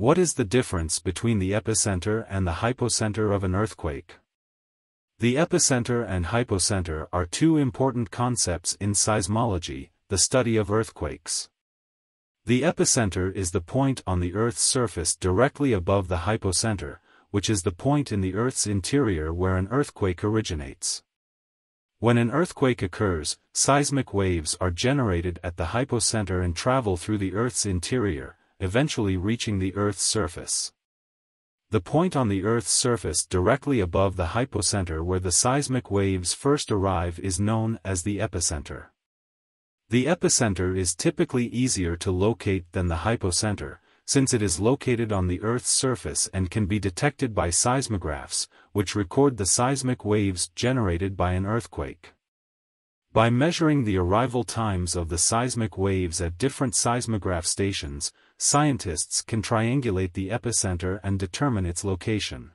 What is the difference between the epicenter and the hypocenter of an earthquake? The epicenter and hypocenter are two important concepts in seismology, the study of earthquakes. The epicenter is the point on the Earth's surface directly above the hypocenter, which is the point in the Earth's interior where an earthquake originates. When an earthquake occurs, seismic waves are generated at the hypocenter and travel through the Earth's interior, eventually reaching the Earth's surface. The point on the Earth's surface directly above the hypocenter where the seismic waves first arrive is known as the epicenter. The epicenter is typically easier to locate than the hypocenter, since it is located on the Earth's surface and can be detected by seismographs, which record the seismic waves generated by an earthquake. By measuring the arrival times of the seismic waves at different seismograph stations, scientists can triangulate the epicenter and determine its location.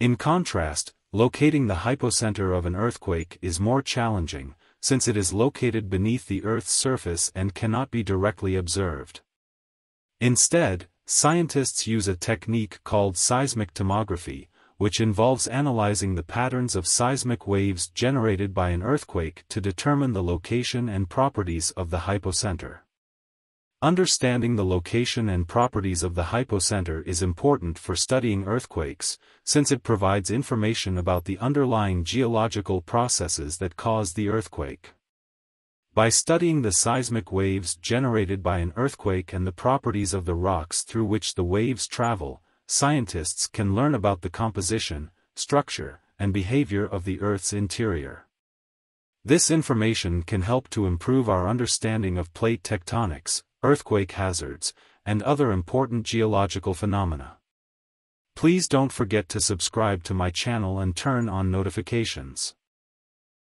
In contrast, locating the hypocenter of an earthquake is more challenging, since it is located beneath the Earth's surface and cannot be directly observed. Instead, scientists use a technique called seismic tomography, which involves analyzing the patterns of seismic waves generated by an earthquake to determine the location and properties of the hypocenter. Understanding the location and properties of the hypocenter is important for studying earthquakes, since it provides information about the underlying geological processes that cause the earthquake. By studying the seismic waves generated by an earthquake and the properties of the rocks through which the waves travel, scientists can learn about the composition, structure, and behavior of the Earth's interior. This information can help to improve our understanding of plate tectonics, earthquake hazards, and other important geological phenomena. Please don't forget to subscribe to my channel and turn on notifications.